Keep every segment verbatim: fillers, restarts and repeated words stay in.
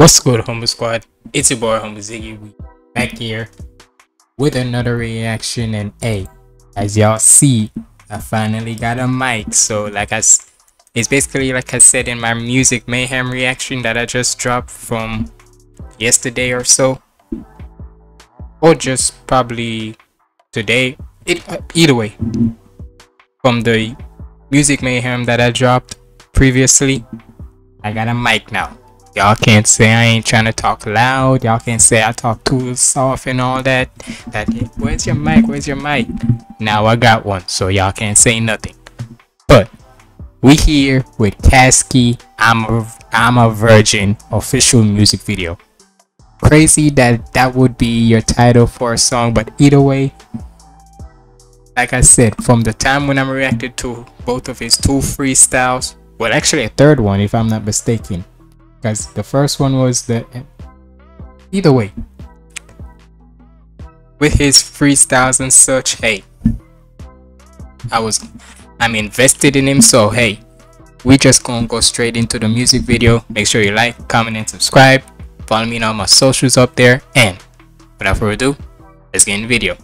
What's good, Humble Squad? It's your boy Humble Ziggy. We back here with another reaction, and hey, as y'all see, I finally got a mic. So like I, it's basically like I said in my Music Mayhem reaction that I just dropped from yesterday or so, or just probably today. It uh, either way, from the Music Mayhem that I dropped previously, I got a mic now. Y'all can't say I ain't trying to talk loud. Y'all can't say I talk too soft and all that. That where's your mic? Where's your mic? Now I got one, so y'all can't say nothing. But we here with Caskey, I'm a, I'm a Virgin official music video. Crazy that that would be your title for a song, but either way, like I said, from the time when I reacted to both of his two freestyles, well, actually a third one if I'm not mistaken, because the first one was the either way with his freestyles and such. Hey, I was I'm invested in him, so hey, we just gonna go straight into the music video. Make sure you like, comment, and subscribe. Follow me on all my socials up there, and without further ado, let's get in the video.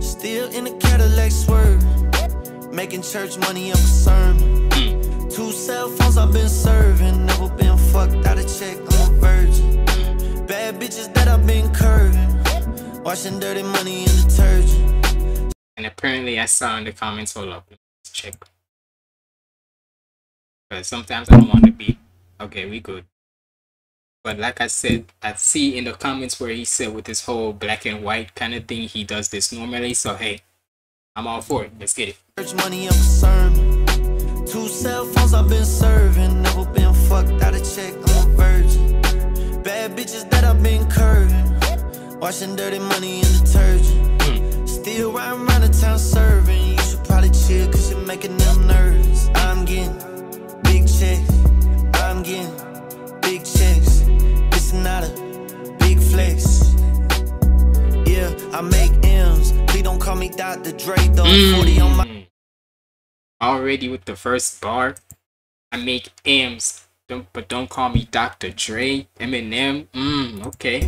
Still in the Cadillac swerve, making church money, I'm concerned. Mm. Two cell phones I've been serving, never been fucked out of check, I'm a virgin. Bad bitches that I've been curving, washing dirty money in detergent. And apparently I saw in the comments, hold up, let's check. Because sometimes I don't want to be, okay, we good. But like I said, I see in the comments where he said with this whole black and white kind of thing, he does this normally. So hey, I'm all for it. Let's get it. Church money, I'm concerned. Two cell phones I've been serving, never been fucked out of check, I'm a virgin. Bad bitches that I've been curving, washing dirty money in detergent. Mm. Still riding around the town serving, you should probably chill cause you're making them nervous. I'm getting big checks, I'm getting big checks. Not a big flex. Yeah, I make M's. Please don't call me Doctor Dre though. Mm. forty on my already with the first bar. I make M's, don't, but don't call me Doctor Dre. Eminem. Mm, okay.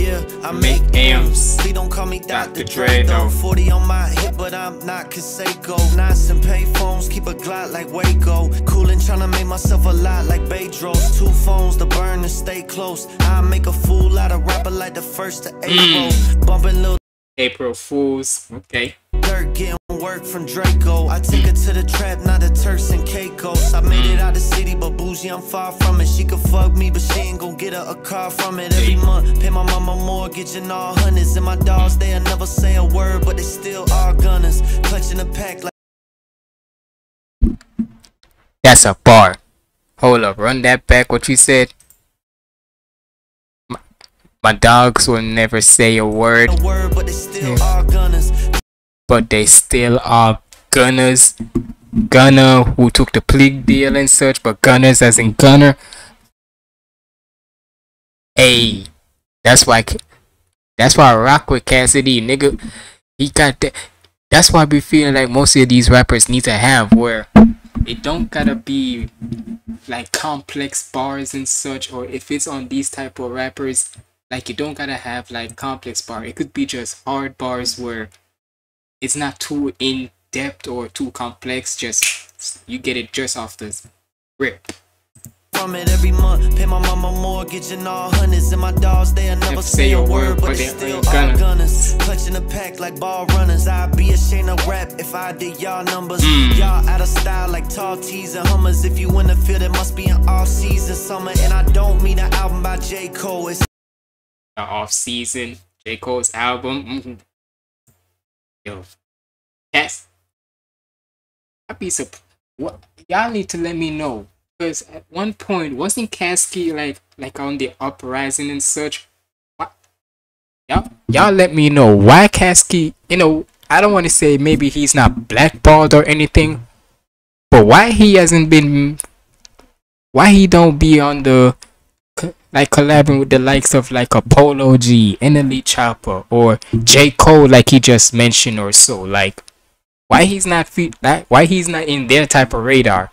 Yeah, I make, make M's. Please don't call me Doctor Dre though. forty on my hip, but I'm not Kaseko. Nice and pay phones, keep a glot like Waco. Cool and tryna make myself a lot like Bedros. Two phones to burn and stay close. I make a fool out of rapper like the first of April. Mm. Bumping little April Fools. Okay. Dirt getting work from Draco. I took her to the trap, not the Turks and Caicos. I made it out the city, but bougie, I'm far from it. She could fuck me, but she ain't gon' get her a car from it. Every month, pay my mama mortgage and all hundreds. And my dogs, they'll never say a word, but they still are gunners. Clutching a pack like. That's a bar. Hold up, run that back, what you said. My, my dogs will never say a word. A word, but they still are gunners. But they still are gunners. Gunner who took the plea deal and such, but gunners as in gunner. Hey, that's why that's why I rock with Cassidy, nigga. He got that. That's why I be feeling like most of these rappers need to have, where it don't gotta be like complex bars and such, or if it's on these type of rappers, like you don't gotta have like complex bar. It could be just hard bars where it's not too in depth or too complex, just you get it just off the rip. From it every month, pay my mama mortgage and all hundreds, and my dogs they'll never say a word, but they still are gunners. Clutching a pack like ball runners. I'd be ashamed of rap if I did y'all numbers. Mm. Y'all out of style like tall tees and Hummers. If you in the field, it must be an off season summer. And I don't mean an album by J. Cole. It's the off season, J. Cole's album. Mm-hmm. Yo, yes, I'd be surprised. What y'all need to let me know, because at one point wasn't Caskey like like on the uprising and such? Y'all y'all let me know why Caskey, you know, I don't want to say maybe he's not blackballed or anything, but why he hasn't been, why he don't be on the like collabing with the likes of like Apollo G, N L E Chopper, or J. Cole, like he just mentioned or so. Like, why he's not fe- why he's not in their type of radar?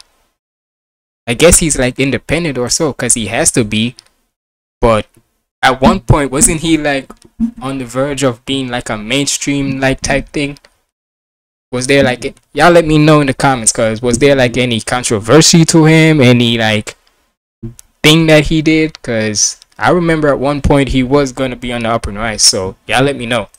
I guess he's like independent or so, cause he has to be. But at one point, wasn't he like on the verge of being like a mainstream like type thing? Was there like, y'all let me know in the comments, cause was there like any controversy to him, any like thing that he did? Cause I remember at one point he was gonna be on the up and rise. So y'all let me know.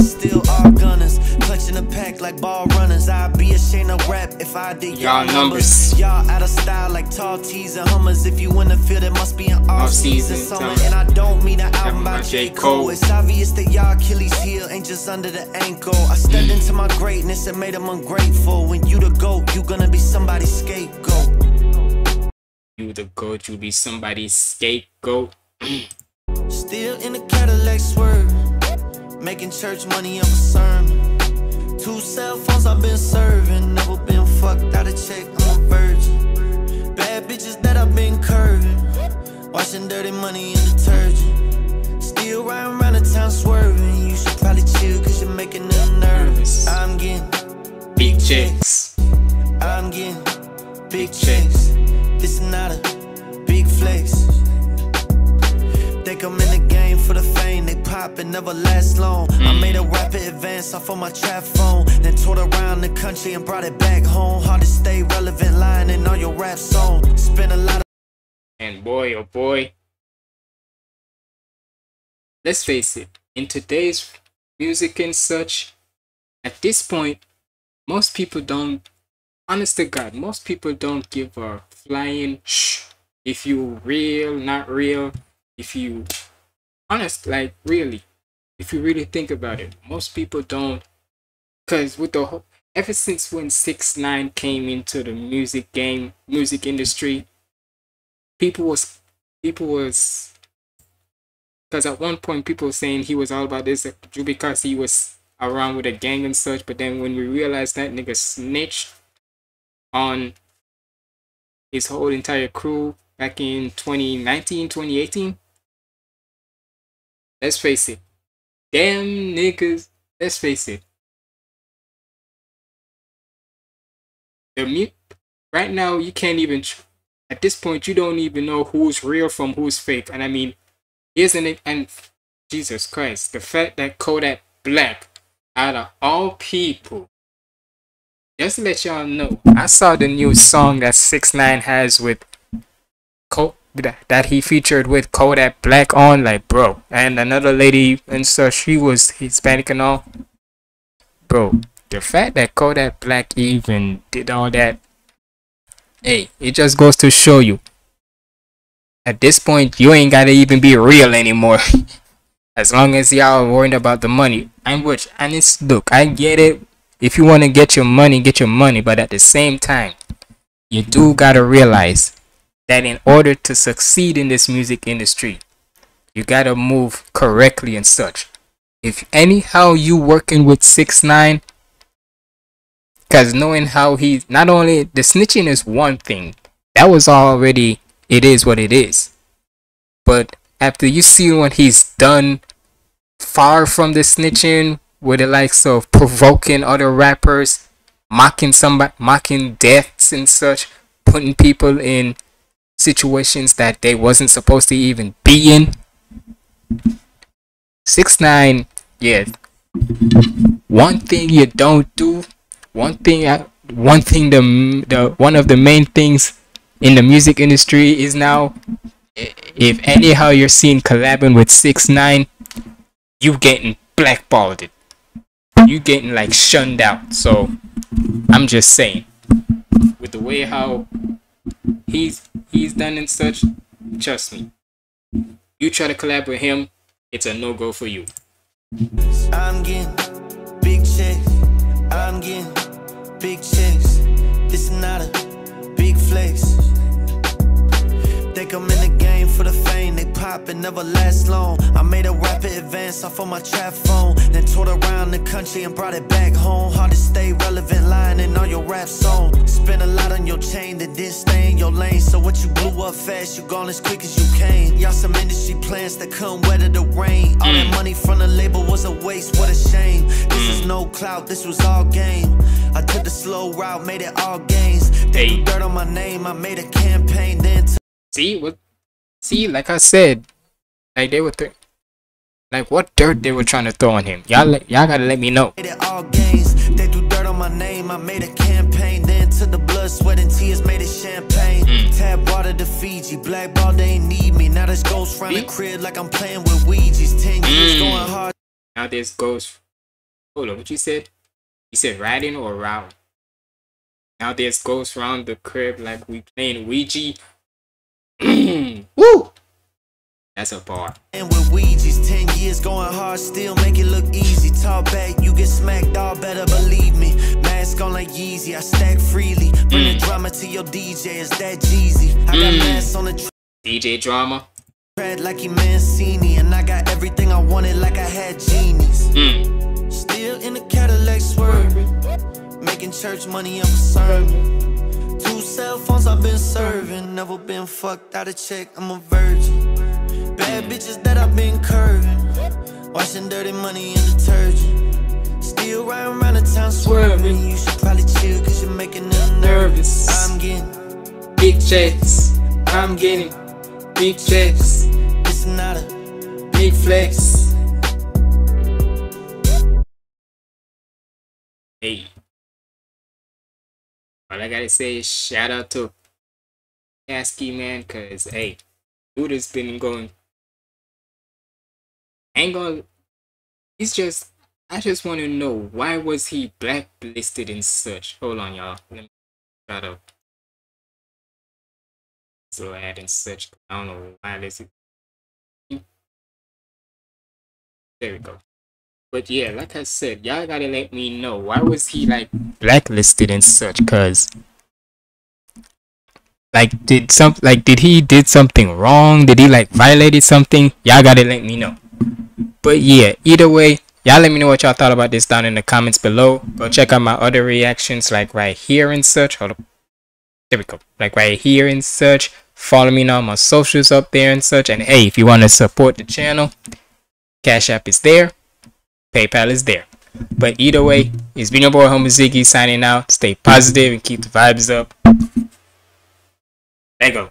Still all gunners, clutching a pack like ball runners. I'd be ashamed of rap if I did y'all numbers. Y'all out of style like tall tees and Hummers. If you in the field, it must be an off-season summer. And I don't mean an album by J. Cole. It's obvious that y'all Achilles heel ain't just under the ankle. I stepped into my greatness and made them ungrateful. When you the GOAT, you gonna be somebody's scapegoat. You the GOAT, you be somebody's scapegoat. Still in the Cadillac swerve, making church money on a sermon. Two cell phones I've been serving. Never been fucked out of check, I'm a virgin. Bad bitches that I've been curving, washing dirty money in detergent. Still riding around the town swerving. You should probably chill cause you're making them nervous. I'm getting big checks, I'm getting big checks. This is not a big flex. Think I'm in the game for the fame. They pop and never last long. Mm. I made a rapid advance off on my trap phone, then toured around the country and brought it back home. Hard to stay relevant, lying in all your rap song. Spend a lot of. And boy, oh boy. Let's face it. In today's music and such, at this point, most people don't. Honest to God, most people don't give a flying shh if you real, not real. If you honest, like really, if you really think about it, most people don't, because with the whole, ever since when six nine came into the music game, music industry, people was people was because at one point people were saying he was all about this because he was around with a gang and such, but then when we realized that nigga snitched on his whole entire crew back in twenty nineteen, twenty eighteen. Let's face it, damn niggas, let's face it. The mute, right now, you can't even, at this point, you don't even know who's real from who's fake. And I mean, isn't it, and Jesus Christ, the fact that Kodak Black, out of all people, just to let y'all know, I saw the new song that six nine has with, Col that he featured with Kodak Black on, like, bro, and another lady, and so she was Hispanic and all, bro. The fact that Kodak Black even did all that, hey, it just goes to show you, at this point, you ain't gotta even be real anymore. As long as y'all worried about the money, and which, and it's, look, I get it. If you want to get your money, get your money, but at the same time, you do gotta realize that in order to succeed in this music industry, you gotta move correctly and such. If anyhow you working with six nine, because knowing how he's not only the snitching is one thing, that was already, it is what it is. But after you see what he's done far from the snitching, with the likes of provoking other rappers, mocking somebody, mocking deaths and such, putting people in situations that they wasn't supposed to even be in. six nine, yeah. One thing you don't do, one thing, I, one thing, the the one of the main things in the music industry is now, if anyhow you're seen collabing with six nine, you getting blackballed. You getting like shunned out. So I'm just saying, with the way how he's he's done and such, trust me, you try to collab with him, it's a no-go for you. I'm getting big checks, I'm getting big checks. This is not a big flex. They think I'm in the game for the fame. They pop, it never lasts long. I made a rapid advance off on my trap phone, then toured around the country and brought it back home. Hard to stay relevant, lying in all your rap songs. Spent a lot on your chain that didn't stay in your lane. So what you blew up fast, you gone as quick as you came. Y'all some industry plans that couldn't weather the rain. All that money from the label was a waste, what a shame. This is no clout, this was all game. I took the slow route, made it all gains. They threw dirt on my name, I made a campaign then. See what? See, like I said, like they were, like what dirt they were trying to throw on him. Y'all, y'all gotta let me know. Made it all gains. They threw dirt on my name, I made a campaign then to the blood, sweat and tears, made it champagne. Mm. Tab water to Fiji, black ball they ain't need me. Now this ghost round the crib like I'm playing with Ouija's. Ten mm. years going hard. Now this ghost. Hold on, what you said? You said riding or round? Now this ghost round the crib like we playing Ouija. Woo! That's a bar. And with Ouija's, ten years going hard, still make it look easy. Talk back, you get smacked, all better believe me. Mask on like Yeezy, I stack freely. Bring mm. the drama to your D J, is that Jeezy? I got mm. mask on the D J Drama. Tread like he Mancini, and I got everything I wanted like I had genies. Mm. Still in the Cadillac swerving, making church money, I'm serving. Two cell phones I've been serving, never been fucked out of check, I'm a virgin. Bad bitches that I've been curving, washing dirty money in detergent. Still riding around the town swerving, you should probably chill cause you're making them nervous. I'm getting big checks, I'm getting big checks. It's not a big flex. Hey. All I gotta say is shout out to Caskey, man, cause hey, dude has been going. Ain't gonna. He's just. I just want to know why was he blacklisted in search? Hold on, y'all. Let me try to. So add in search. I don't know why this is. There we go. But yeah, like I said, y'all gotta let me know why was he like blacklisted and such? Cause like did some like did he did something wrong? Did he like violated something? Y'all gotta let me know. But yeah, either way, y'all let me know what y'all thought about this down in the comments below. Go check out my other reactions like right here and such. Hold up, there we go. Like right here and such. Follow me on all my socials up there and such. And hey, if you wanna support the channel, Cash App is there. PayPal is there. But either way, it's been your boy Humble Ziggy signing out. Stay positive and keep the vibes up. There you go.